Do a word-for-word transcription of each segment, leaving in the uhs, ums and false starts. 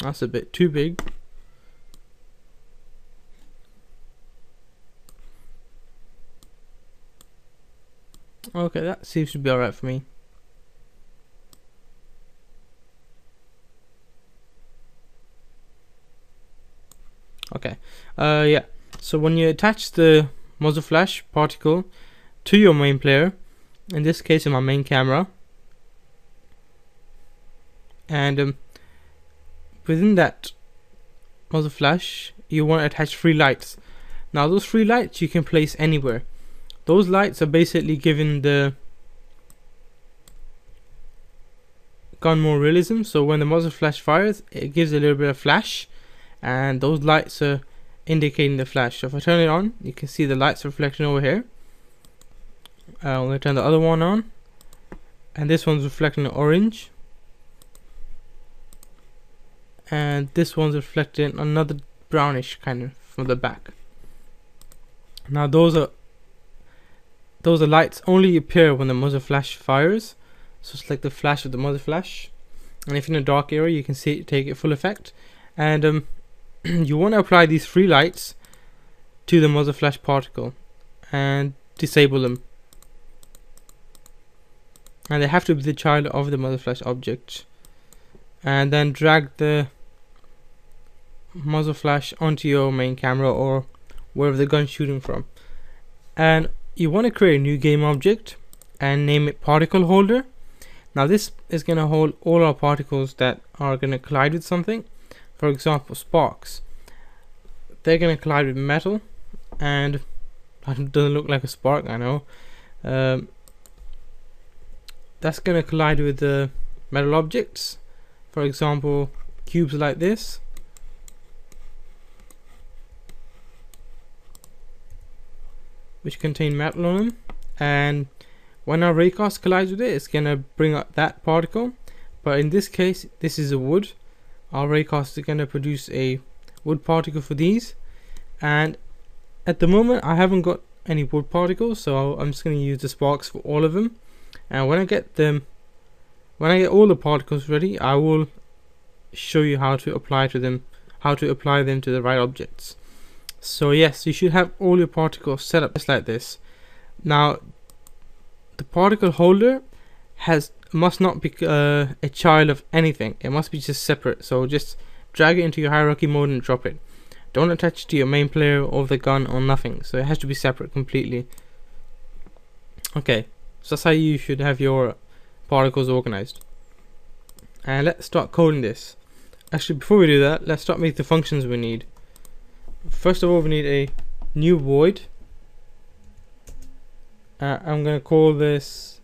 That's a bit too big. Okay, that seems to be alright for me. Okay, uh, yeah. So when you attach the muzzle flash particle to your main player, in this case in my main camera, and um, within that muzzle flash you want to attach three lights. Now those three lights you can place anywhere. Those lights are basically giving the gun more realism, so when the muzzle flash fires it gives a little bit of flash, and those lights are indicating the flash. So if I turn it on, you can see the lights reflection over here. Uh, I'm going to turn the other one on, and this one's reflecting orange, and this one's reflecting another brownish kind of from the back. Now those are those are lights only appear when the muzzle flash fires, so it's like the flash of the muzzle flash. And if you're in a dark area, you can see it take it full effect. And um, you want to apply these three lights to the muzzle flash particle and disable them, and they have to be the child of the muzzle flash object, and then drag the muzzle flash onto your main camera or wherever the gun's shooting from. And you want to create a new game object and name it particle holder. Now this is going to hold all our particles that are going to collide with something. For example, sparks, they're going to collide with metal, and it doesn't look like a spark, I know. Um, that's going to collide with the metal objects, for example cubes like this, which contain metal on them, and when our raycast collides with it, it's going to bring up that particle. But in this case, this is a wood. Our raycast is going to produce a wood particle for these, and at the moment I haven't got any wood particles, so I'm just going to use the sparks for all of them. And when I get them, when I get all the particles ready, I will show you how to apply to them, how to apply them to the right objects. So yes, you should have all your particles set up just like this. Now, the particle holder has must not be uh, a child of anything. It must be just separate. So just drag it into your hierarchy mode and drop it. Don't attach it to your main player or the gun or nothing. So it has to be separate completely. Okay, so that's how you should have your particles organized. And let's start coding this. Actually, before we do that, let's start making the functions we need. First of all, we need a new void. Uh, I'm going to call this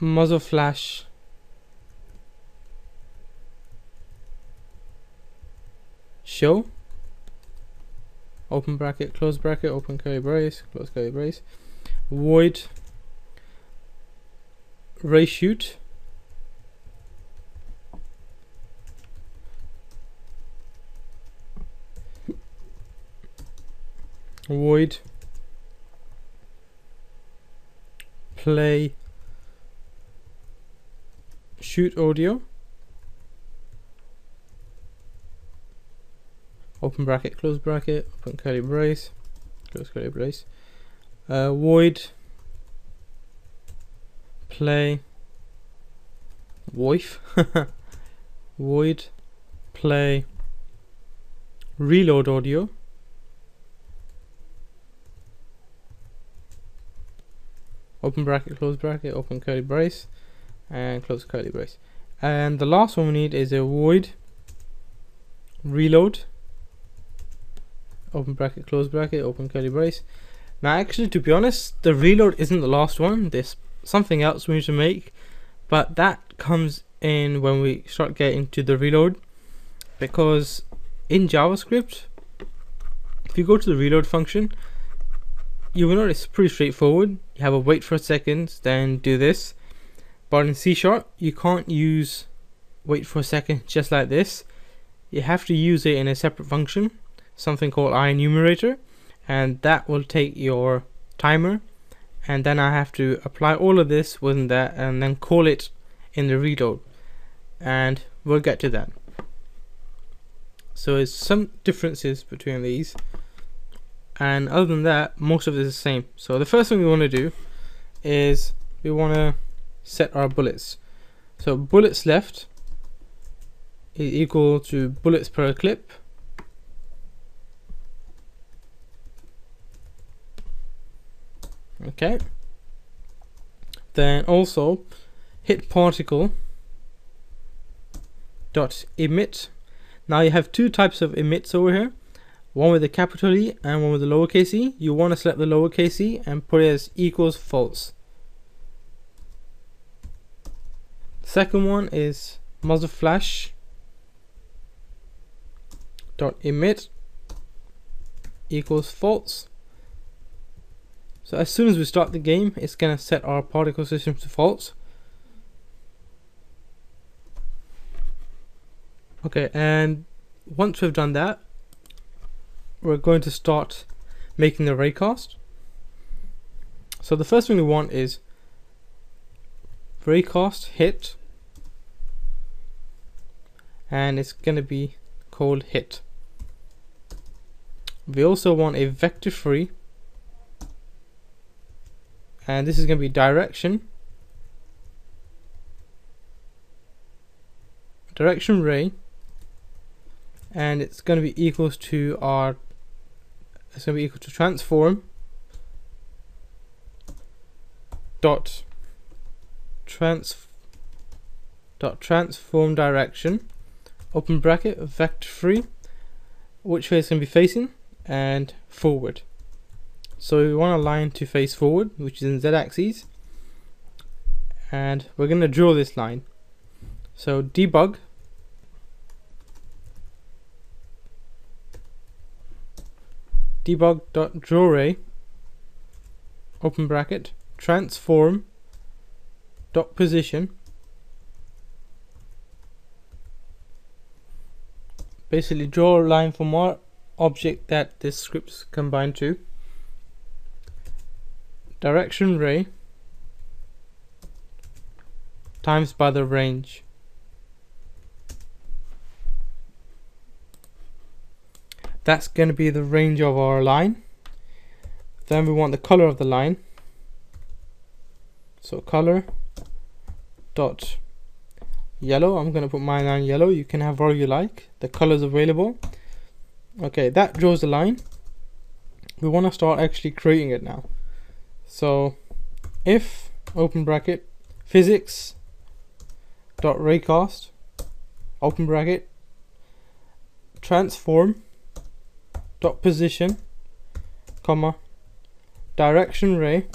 muzzle flash show, open bracket, close bracket, open curly brace, close curly brace, void ray shoot, void play shoot audio, open bracket, close bracket, open curly brace, close curly brace, uh, void play voif void play reload audio, open bracket, close bracket, open curly brace, and close curly brace. And the last one we need is a void reload, open bracket, close bracket, open curly brace. Now actually, to be honest, the reload isn't the last one. There's something else we need to make, but that comes in when we start getting to the reload, because in JavaScript, if you go to the reload function, you will notice it's pretty straightforward. You have a wait for seconds, then do this. But in C Sharp, you can't use wait for a second just like this. You have to use it in a separate function, something called IEnumerator, and that will take your timer, and then I have to apply all of this within that and then call it in the reload. and we'll get to that. So there's some differences between these, and other than that most of it is the same. So the first thing we want to do is we want to set our bullets. So bullets left is equal to bullets per clip, okay. Then also hit particle dot emit. Now you have two types of emits over here, one with the capital E and one with the lowercase e. You want to select the lowercase e and put it as equals false. Second one is muzzle flash dot emit equals false. So as soon as we start the game, it's going to set our particle system to false. Okay, and once we've done that, we're going to start making the raycast. So the first thing we want is raycast hit, and it's going to be called hit. We also want a vector three, and this is going to be direction direction ray, and it's going to be equals to our it's going to be equal to transform dot trans dot transform direction open bracket vector three, which way it's going to be facing, and forward. So we want a line to face forward, which is in z-axis, and we're going to draw this line. So debug debug.DrawRay open bracket transform dot position. Basically draw a line from our object that this script's combined to. Direction ray times by the range. That's going to be the range of our line. Then we want the color of the line. So color dot yellow. I'm going to put mine on yellow. You can have whatever you like. The color is available. Okay, that draws the line. We want to start actually creating it now. So if open bracket Physics.raycast open bracket transform dot position comma direction ray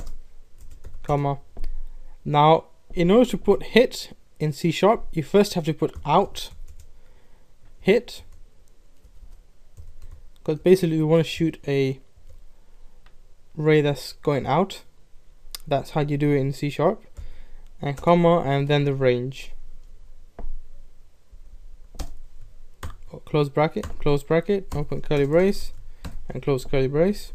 comma. Now in order to put hit in C Sharp, you first have to put out hit, because basically we want to shoot a ray that's going out. That's how you do it in C Sharp. And comma, and then the range, close bracket, close bracket, open curly brace, and close curly brace.